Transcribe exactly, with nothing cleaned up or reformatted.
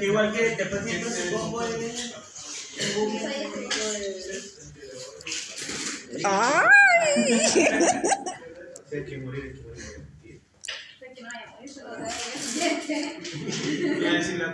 Igual que después siempre se pongo el... ¡Ay! Se que morir, se que morir.